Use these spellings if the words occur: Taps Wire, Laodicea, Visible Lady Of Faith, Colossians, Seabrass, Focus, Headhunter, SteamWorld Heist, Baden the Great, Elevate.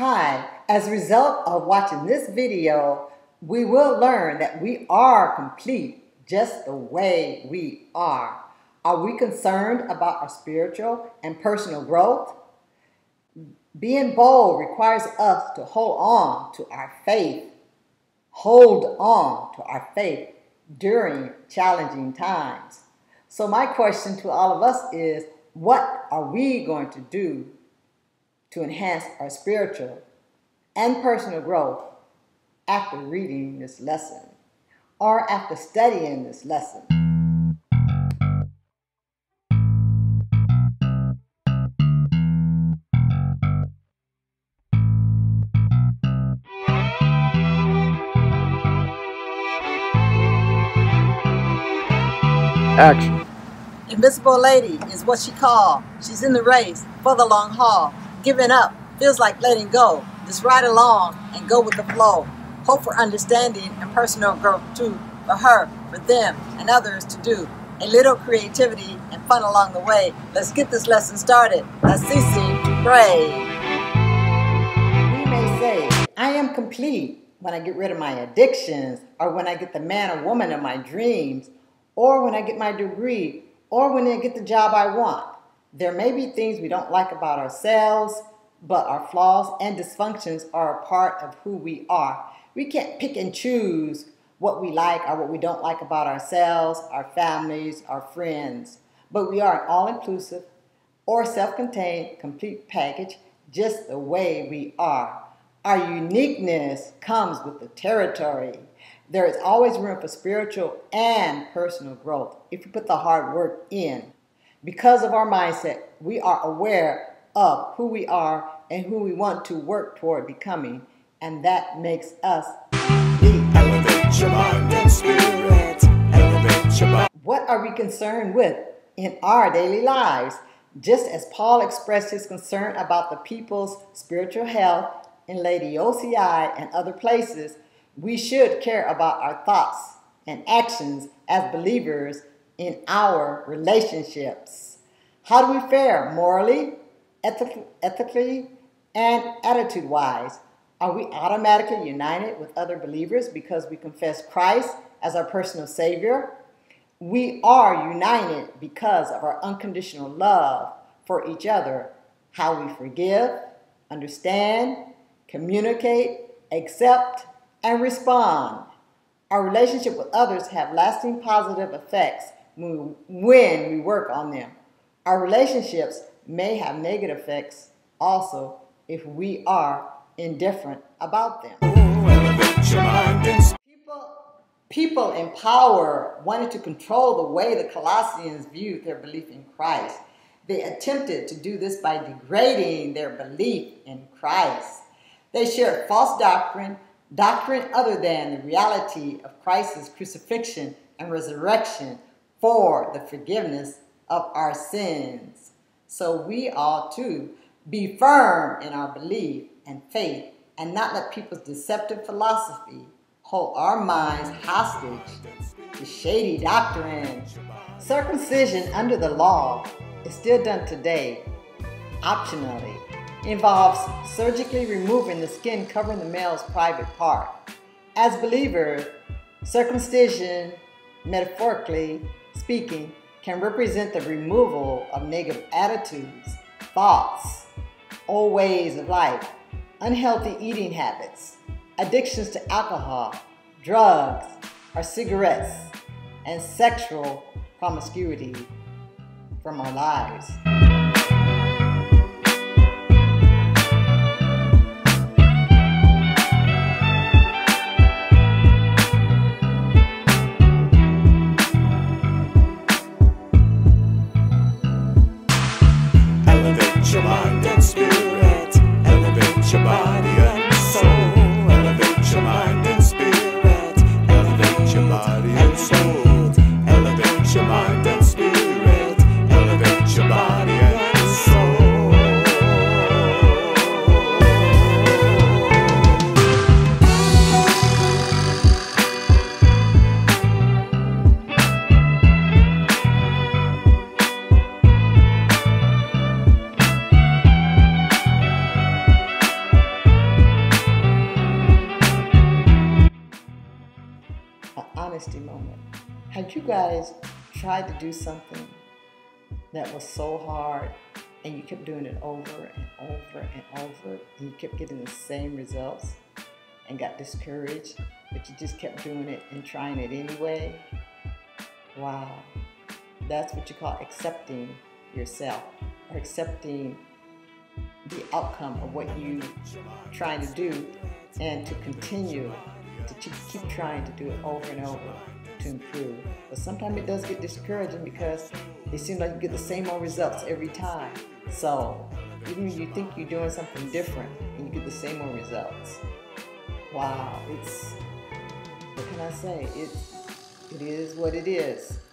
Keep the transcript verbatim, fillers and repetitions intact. Hi, as a result of watching this video, we will learn that we are complete just the way we are. Are we concerned about our spiritual and personal growth? Being bold requires us to hold on to our faith. Hold on to our faith during challenging times. So my question to all of us is, what are we going to do to enhance our spiritual and personal growth after reading this lesson or after studying this lesson? Action. Invisible lady is what she called. She's in the race for the long haul. Giving up feels like letting go. Just ride along and go with the flow. Hope for understanding and personal growth too, for her, for them, and others to do. A little creativity and fun along the way. Let's get this lesson started. Let's Laodicea pray. We may say, I am complete when I get rid of my addictions, or when I get the man or woman of my dreams, or when I get my degree, or when I get the job I want. There may be things we don't like about ourselves, but our flaws and dysfunctions are a part of who we are. We can't pick and choose what we like or what we don't like about ourselves, our families, our friends. But we are an all-inclusive or self-contained complete package just the way we are. Our uniqueness comes with the territory. There is always room for spiritual and personal growth if you put the hard work in. Because of our mindset, we are aware of who we are and who we want to work toward becoming, and that makes us the Elevate Your Mind and Spirit. Elevate Your Mind. What are we concerned with in our daily lives? Just as Paul expressed his concern about the people's spiritual health in Laodicea and other places, we should care about our thoughts and actions as believers in our relationships. How do we fare morally, ethically, ethically and attitude-wise? Are we automatically united with other believers because we confess Christ as our personal Savior? We are united because of our unconditional love for each other, how we forgive, understand, communicate, accept, and respond. Our relationship with others have lasting positive effects when we work on them. Our relationships may have negative effects also if we are indifferent about them. People, people in power wanted to control the way the Colossians viewed their belief in Christ. They attempted to do this by degrading their belief in Christ. They shared false doctrine Doctrine other than the reality of Christ's crucifixion and resurrection for the forgiveness of our sins. So we ought to be firm in our belief and faith and not let people's deceptive philosophy hold our minds hostage to shady doctrine. Circumcision under the law is still done today, optionally. Involves surgically removing the skin covering the male's private part. As believers, circumcision, metaphorically speaking, can represent the removal of negative attitudes, thoughts, old ways of life, unhealthy eating habits, addictions to alcohol, drugs, or cigarettes, and sexual promiscuity from our lives. Elevate your mind and spirit, elevate your body. honesty moment. Had you guys tried to do something that was so hard and you kept doing it over and over and over and you kept getting the same results and got discouraged, but you just kept doing it and trying it anyway? Wow. That's what you call accepting yourself, or accepting the outcome of what you're trying to do, and to continue to keep trying to do it over and over to improve. But sometimes it does get discouraging because it seems like you get the same old results every time. So even if you think you're doing something different and you get the same old results, wow, it's, what can I say? It, it is what it is.